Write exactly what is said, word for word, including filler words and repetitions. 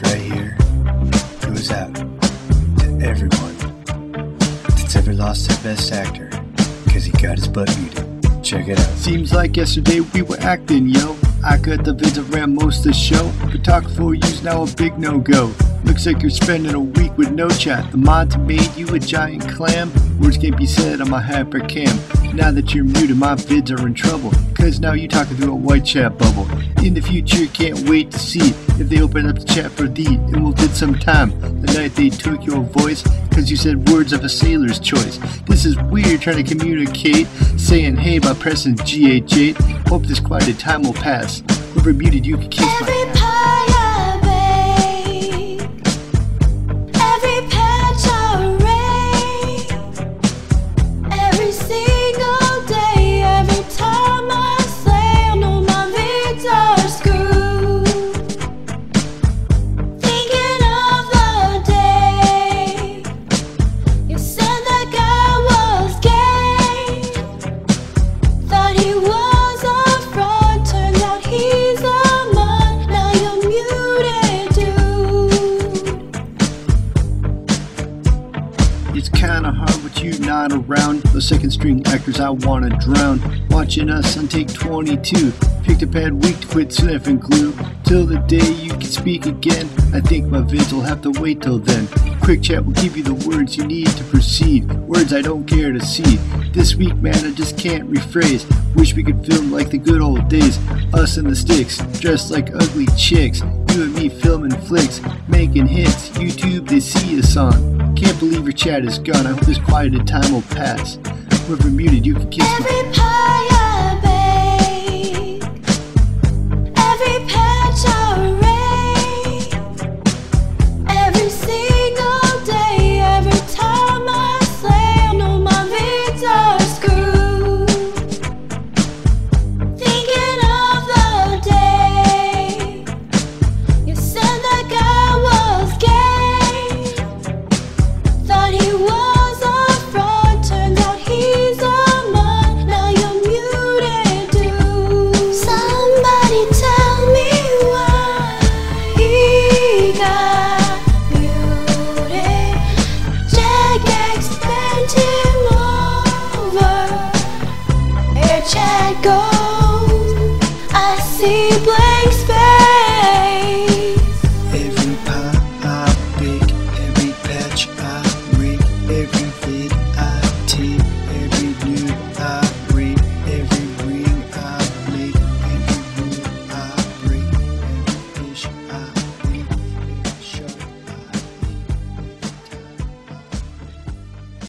this right here goes out to everyone that's ever lost their best actor because he got his butt beat. Check it out. Seems like yesterday we were acting, yo. I cut the vids around most of the show. Photographer use now a big no-go. Looks like you're spending a week with no chat. The mods made you a giant clam. Words can't be said on my hypercam. Now that you're muted, my vids are in trouble, cause now you're talking through a white chat bubble. In the future, can't wait to see if they open up the chat for thee. It will take some time, the night they took your voice, cause you said words of a sailor's choice. This is weird, trying to communicate, saying hey by pressing G H eight. Hope this quieted time will pass. Whoever muted you can kiss my ass. It's kinda hard with you not around. The second string actors I wanna drown. Watching us on take twenty-two. Picked a bad week to quit sniffing glue. Till the day you can speak again, I think my vids will have to wait till then. Quick chat will give you the words you need to proceed. Words I don't care to see. This week, man, I just can't rephrase. Wish we could film like the good old days. Us and the sticks, dressed like ugly chicks. You and me filming flicks, making hits. YouTube, they see us on. Can't believe your chat is gone. I hope this quieted time will pass. Whoever muted, you can kiss me.